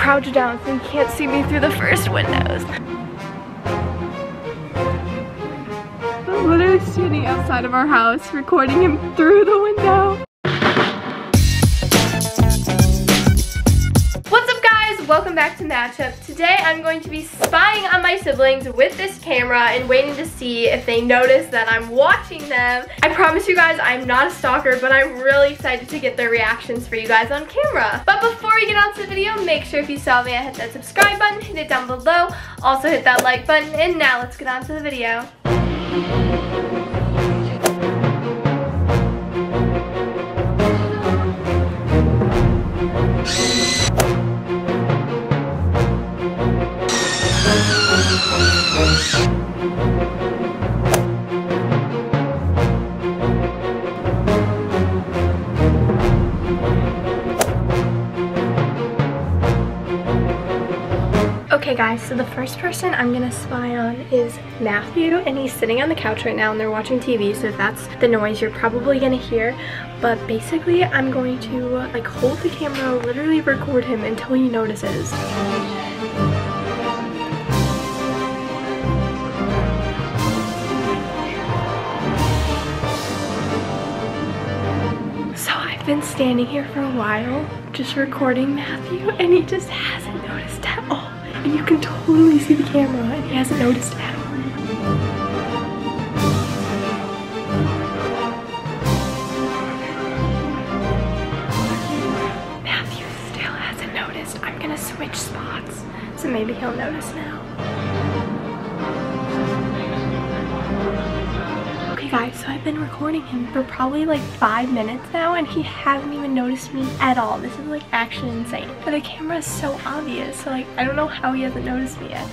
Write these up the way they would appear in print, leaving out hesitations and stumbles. crouched down so you can't see me through the first windows. I'm literally standing outside of our house recording him through the window. Welcome back to Match Up. Today I'm going to be spying on my siblings with this camera and waiting to see if they notice that I'm watching them. I promise you guys I'm not a stalker, but I'm really excited to get their reactions for you guys on camera. But before we get on to the video, make sure if you saw me, I hit that subscribe button, hit it down below, also hit that like button, and now let's get on to the video. Okay guys, so the first person I'm gonna spy on is Matthew, and he's sitting on the couch right now and they're watching TV, so if that's the noise you're probably gonna hear. But basically I'm going to like hold the camera, literally record him until he notices. So I've been standing here for a while just recording Matthew, and he just hasn't noticed at all. And you can totally see the camera, and he hasn't noticed at all. Matthew still hasn't noticed. I'm gonna switch spots, so maybe he'll notice now. Okay guys, so I've been recording him for probably like 5 minutes now, and he hasn't even noticed me at all. This is like actually insane. But the camera is so obvious, so like I don't know how he hasn't noticed me yet.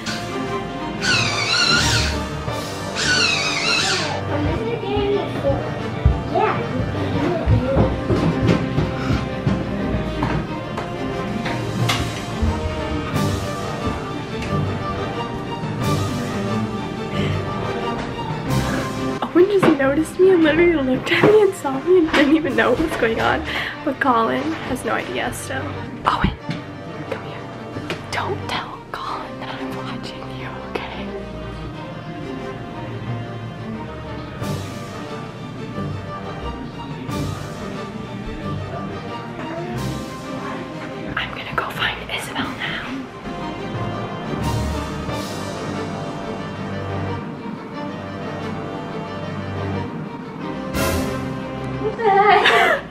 Owen just noticed me and literally looked at me and saw me and didn't even know what's going on. But Colin has no idea still. Owen, come here. Don't tell Colin that I'm watching you, okay? I'm gonna go find Isabel now.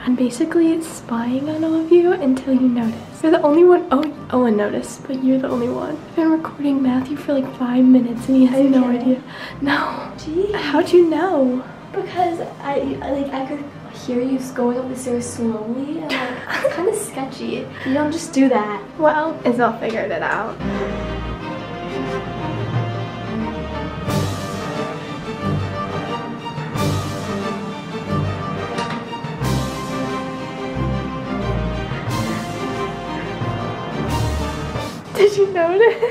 I'm basically spying on all of you until you notice. You're the only one. Oh, Owen noticed, but you're the only one. I've been recording Matthew for like 5 minutes and he has no idea. No. Jeez. How'd you know? Because I could hear you going up the stairs slowly, and like it's kind of sketchy. You don't just do that. Well, Isabel figured it out. Did you notice?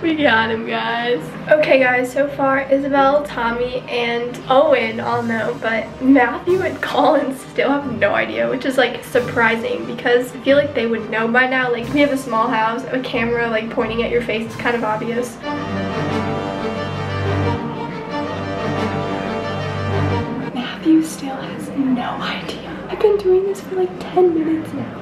We got him, guys. Okay guys, so far Isabel, Tommy, and Owen all know, but Matthew and Colin still have no idea, which is like surprising because I feel like they would know by now. Like, we have a small house, a camera like pointing at your face, it's kind of obvious. Matthew still has no idea. I've been doing this for like 10 minutes now.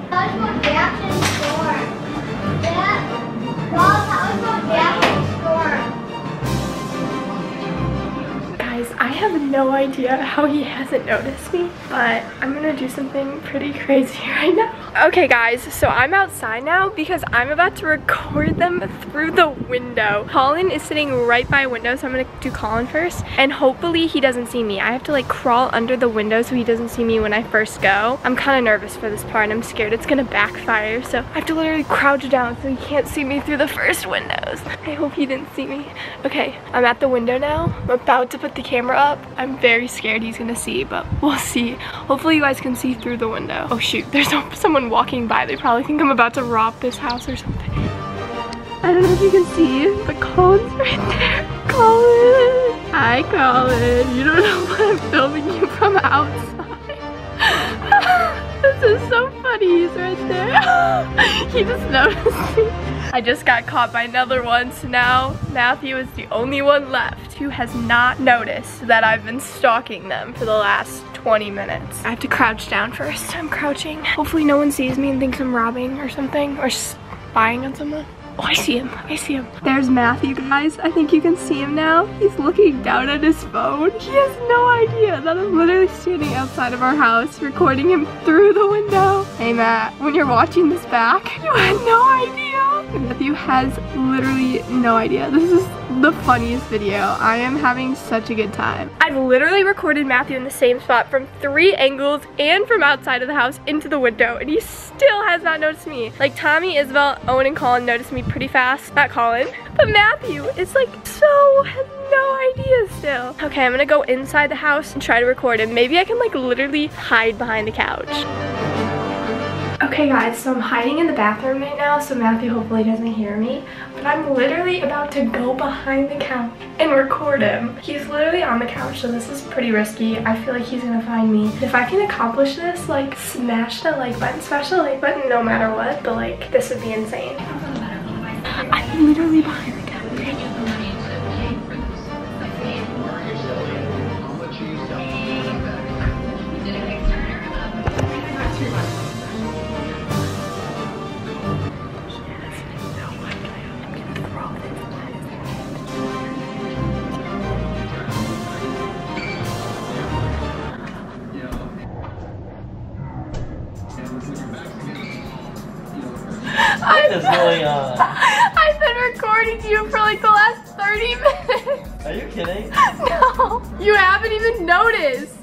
Guys, I have no idea how he hasn't noticed me, but I'm gonna do something pretty crazy right now. Okay guys, so I'm outside now because I'm about to record them through the window. Colin is sitting right by a window, so I'm gonna do Colin first, and hopefully he doesn't see me. I have to like crawl under the window so he doesn't see me when I first go. I'm kind of nervous for this part and I'm scared it's gonna backfire, so I have to literally crouch down so he can't see me through the first windows. I hope he didn't see me. Okay, I'm at the window now. I'm about to put the camera up. I'm very scared he's gonna see, but we'll see. Hopefully you guys can see through the window. Oh shoot, there's someone walking by. They probably think I'm about to rob this house or something. I don't know if you can see, but Colin's right there. Colin! Hi Colin, you don't know what I'm filming you from outside. This is so funny. buddies right there. He just noticed me. I just got caught by another one, so now Matthew is the only one left who has not noticed that I've been stalking them for the last 20 minutes. I have to crouch down first. I'm crouching. Hopefully no one sees me and thinks I'm robbing or something, or spying on someone. Oh, I see him, I see him. There's Matthew, guys. I think you can see him now. He's looking down at his phone. He has no idea that I'm literally standing outside of our house recording him through the window. Hey, Matt, when you're watching this back, you had no idea. Matthew has literally no idea. This is the funniest video. I am having such a good time. I've literally recorded Matthew in the same spot from 3 angles and from outside of the house into the window, and he still has not noticed me. Like Tommy, Isabel, Owen, and Colin noticed me pretty fast. Not Colin, but Matthew is like so has no idea still. Okay, I'm gonna go inside the house and try to record him. Maybe I can like literally hide behind the couch. Okay guys, so I'm hiding in the bathroom right now, so Matthew hopefully doesn't hear me, but I'm literally about to go behind the couch and record him. He's literally on the couch, so this is pretty risky. I feel like he's gonna find me. If I can accomplish this, like smash the like button no matter what, but like this would be insane. I'm literally behind the couch. I've been recording you for like the last 30 minutes. Are you kidding? No, you haven't even noticed.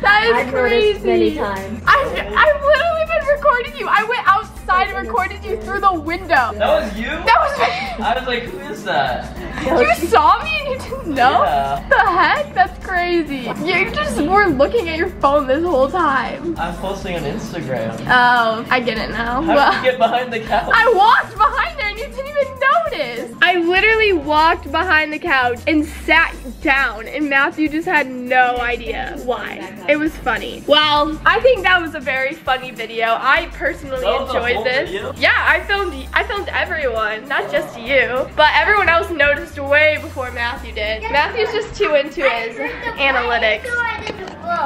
That is crazy. I've noticed many times. I've literally been recording you. I went outside and recorded you through the window. That was you? That was me. I was like, who is that? You saw me and you didn't know? Yeah. The heck? That's crazy. You just were looking at your phone this whole time. I'm posting on Instagram. Oh, I get it now. How did you get behind the couch? I walked behind there and you didn't even notice. I literally walked behind the couch and sat down, and Matthew just had no idea why. It was funny. Well, I think that was a very funny video. I personally enjoyed this. Video? Yeah, I filmed everyone, not just you, but everyone else noticed way before Matthew did. Matthew's just too into his analytics.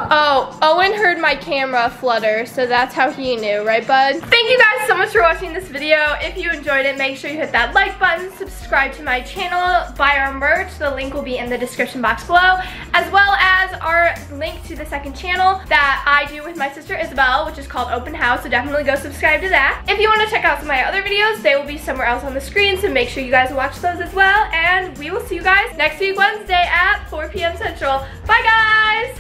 Oh, Owen heard my camera flutter, so that's how he knew, right, bud? Thank you guys so much for watching this video. If you enjoyed it, make sure you hit that like button, subscribe to my channel, buy our merch. The link will be in the description box below, as well as our link to the second channel that I do with my sister Isabel, which is called Open House, so definitely go subscribe to that. If you want to check out some of my other videos, they will be somewhere else on the screen, so make sure you guys watch those as well, and we will see you guys next week Wednesday at 4 p.m. Central. Bye, guys!